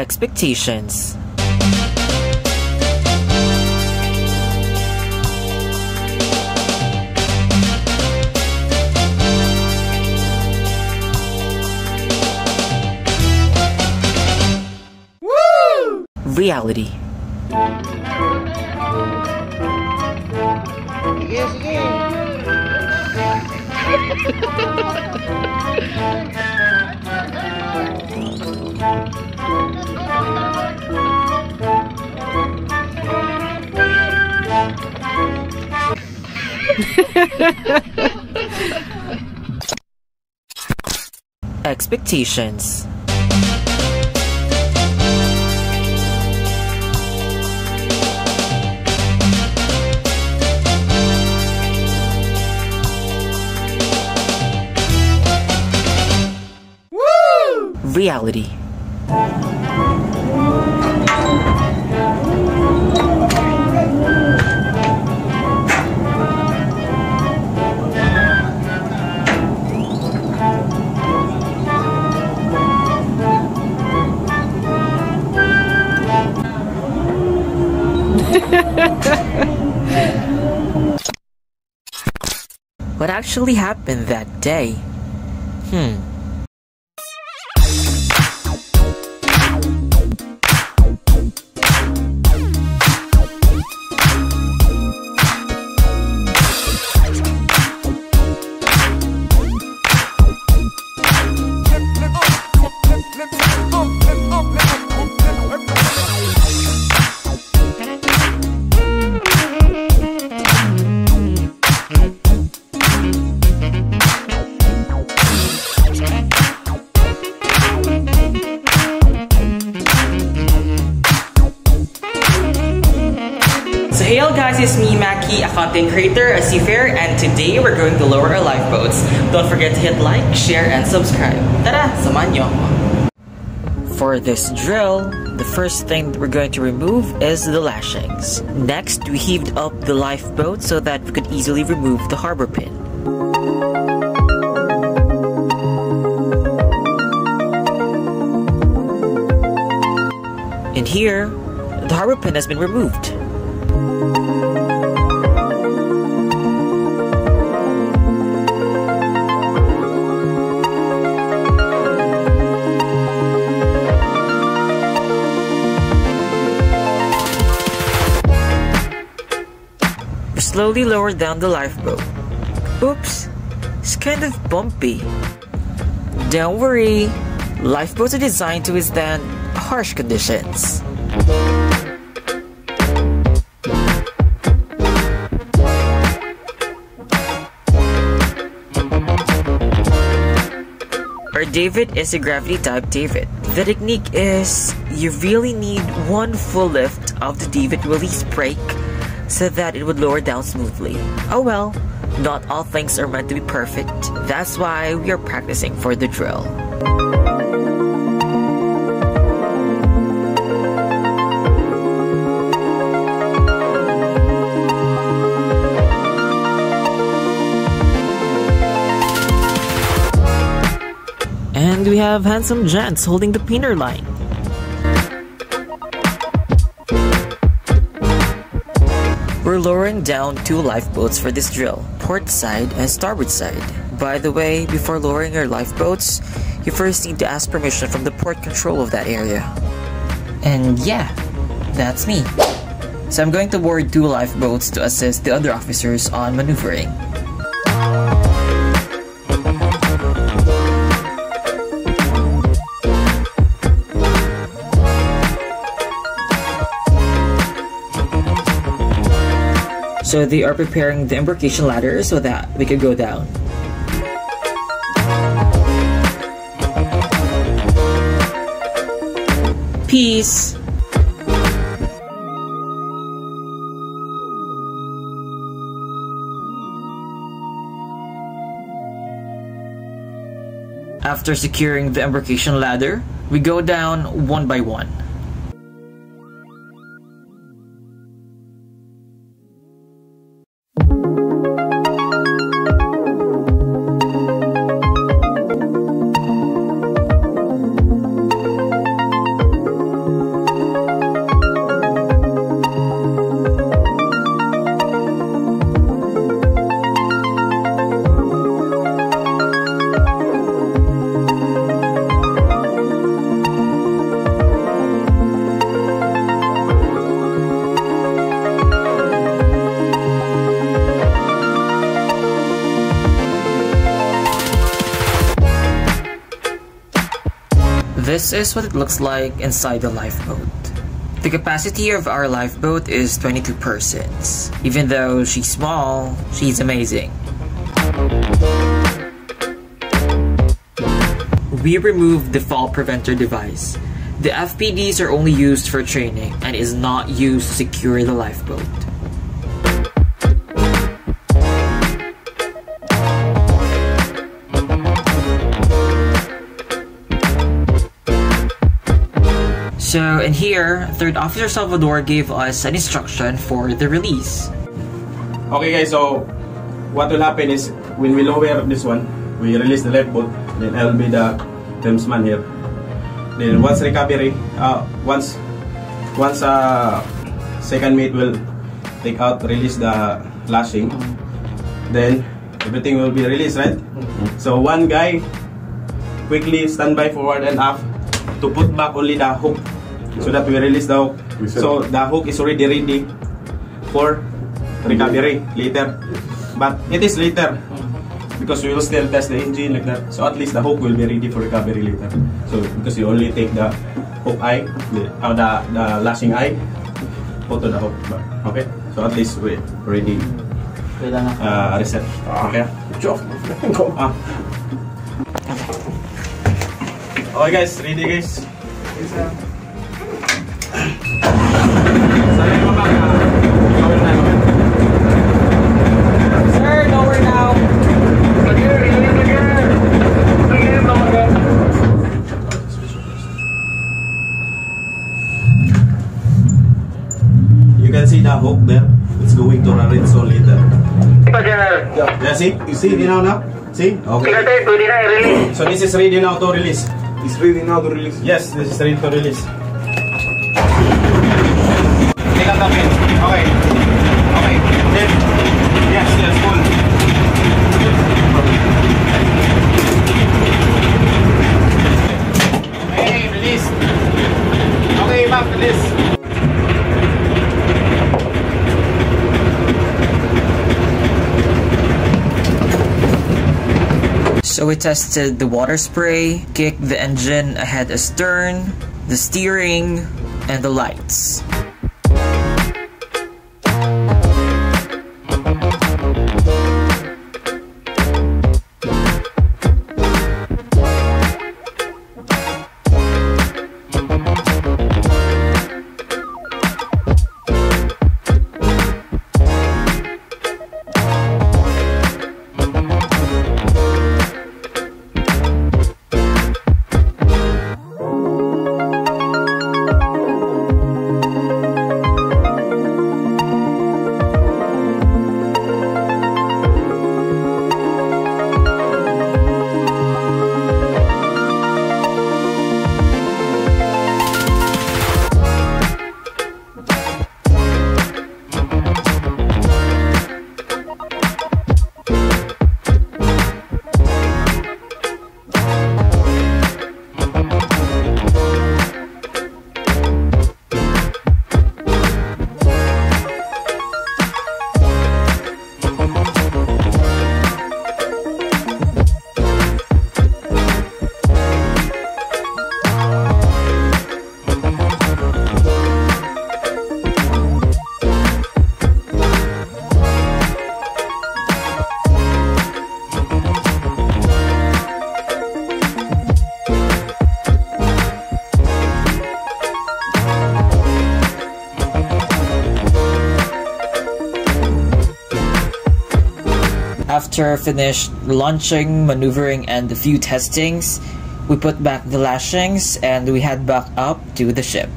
expectations. Woo! Reality. Expectations. Woo! Reality. What actually happened that day? Hello guys, it's me, Maki, a content creator, a seafarer, and today we're going to lower our lifeboats. Don't forget to hit like, share, and subscribe. Tara, samahan niyo ako. For this drill, the first thing that we're going to remove is the lashings. Next, we heaved up the lifeboat so that we could easily remove the harbor pin. And here, the harbor pin has been removed. Slowly lower down the lifeboat. Oops, it's kind of bumpy. Don't worry, lifeboats are designed to withstand harsh conditions. Our Davit is a gravity type Davit. The technique is you really need one full lift of the Davit release brake so that it would lower down smoothly. Oh well, not all things are meant to be perfect. That's why we are practicing for the drill. And we have handsome gents holding the pinner line. We're lowering down two lifeboats for this drill, port side and starboard side. By the way, before lowering your lifeboats, you first need to ask permission from the port control of that area. And yeah, that's me. So I'm going to board two lifeboats to assist the other officers on maneuvering. So they are preparing the embarkation ladder so that we could go down. Peace! After securing the embarkation ladder, we go down one by one. This is what it looks like inside the lifeboat. The capacity of our lifeboat is 22 persons. Even though she's small, she's amazing. We removed the fall preventer device. The FPDs are only used for training and is not used to secure the lifeboat. So in here, Third Officer Salvador gave us an instruction for the release. Okay guys, so what will happen is, when we lower up this one, we release the lifeboat, then I'll be the helmsman here. Then once recovery, second mate will take out, release the lashing, then everything will be released, right? So one guy quickly stand by forward and aft to put back only the hook. So that we release the hook. So the hook is already ready for recovery later. But it is later because we will still test the engine like that. So at least the hook will be ready for recovery later. So because you only take the hook eye, the lashing eye, put to the hook back. Okay? So at least we're ready reset. Okay? Good job. Okay guys, ready guys? Yes, sir. You can see the hook there. It's going to run it so later. Yeah, see? You see it now? See? Okay. So this is ready now to release. It's ready now to release? Yes, this is ready to release. Take out the pin. Okay. Okay. Yes, yes, full. Okay, release. Okay, back, release. So we tested the water spray, kicked the engine ahead astern, the steering, and the lights. After finished launching, maneuvering, and a few testings, we put back the lashings and we head back up to the ship.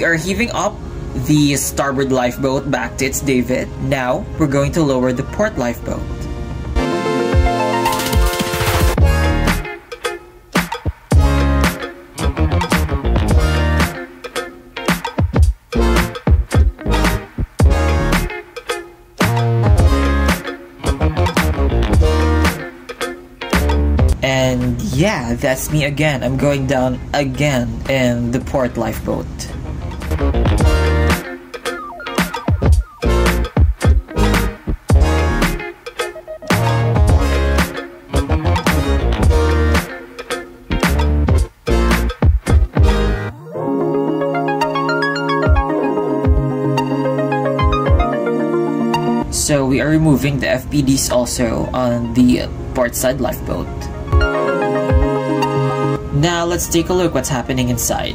We are heaving up the starboard lifeboat back to its davit. Now, we're going to lower the port lifeboat. Yeah, that's me again. I'm going down again in the port lifeboat. So we are removing the FPDs also on the port side lifeboat. Now let's take a look what's happening inside.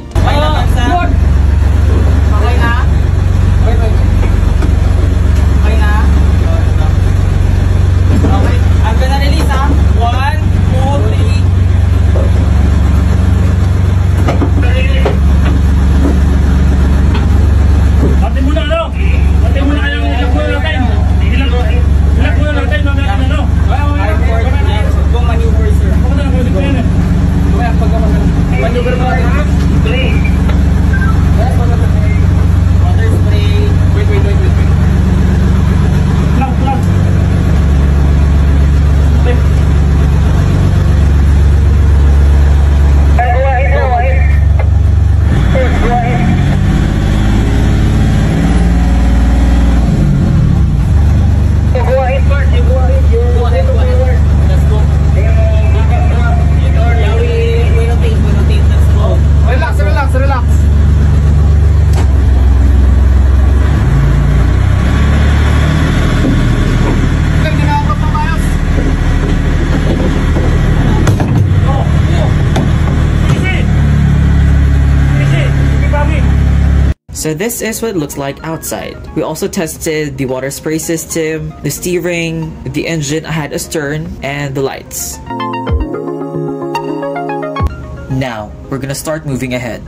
So this is what it looks like outside. We also tested the water spray system, the steering, the engine I had astern, and the lights. Now, we're gonna start moving ahead.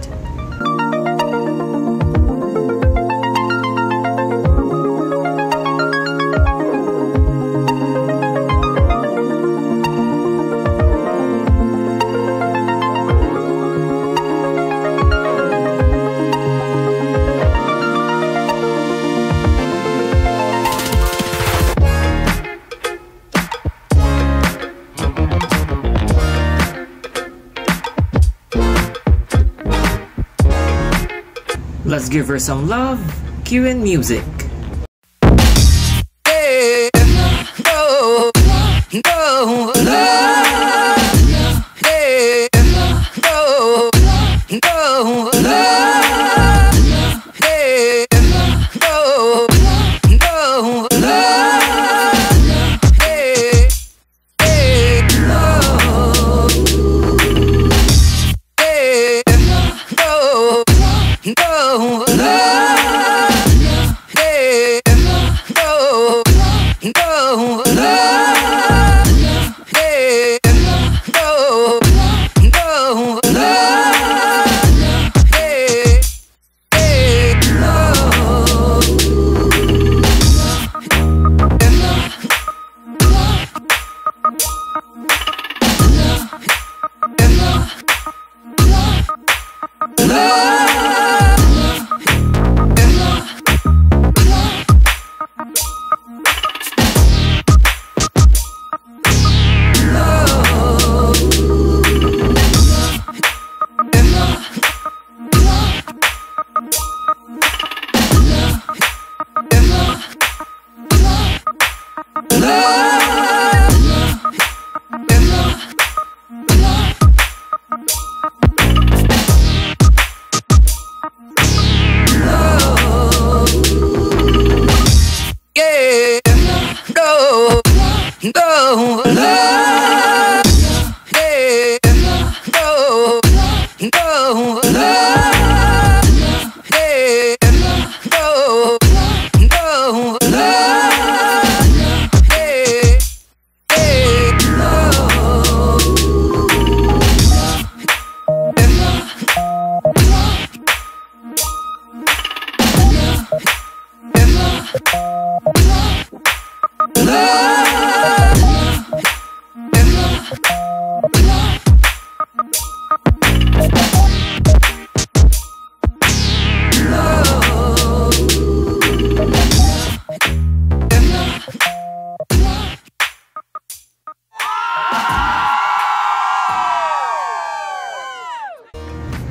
Let's give her some love, cue in music.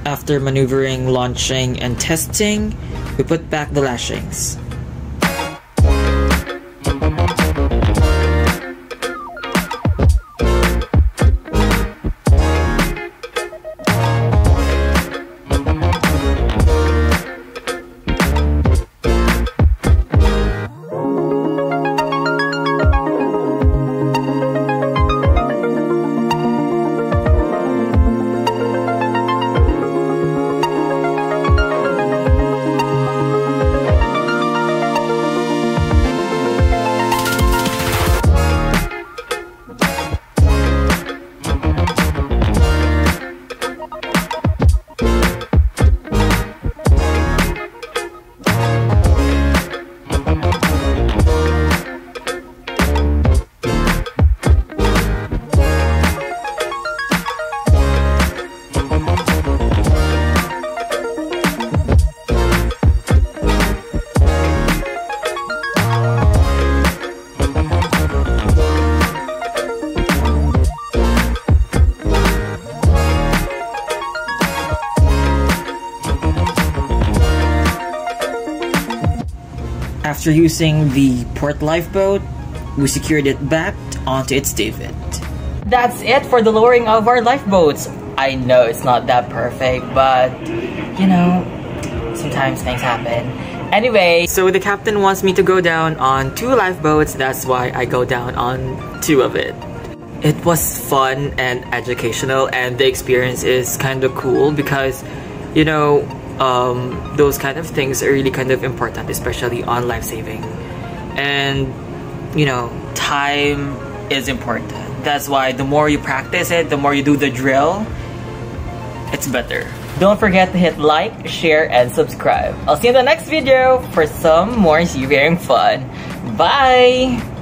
After maneuvering, launching, and testing, we put back the lashings. After using the port lifeboat, we secured it backed onto its davit. That's it for the lowering of our lifeboats. I know it's not that perfect, but you know, sometimes things happen. Anyway, so the captain wants me to go down on 2 lifeboats, that's why I go down on 2 of it. It was fun and educational, and the experience is kind of cool because, you know, those kind of things are really kind of important, especially on life-saving. And, you know, time is important. That's why the more you practice it, the more you do the drill, it's better. Don't forget to hit like, share, and subscribe. I'll see you in the next video for some more seafaring fun. Bye!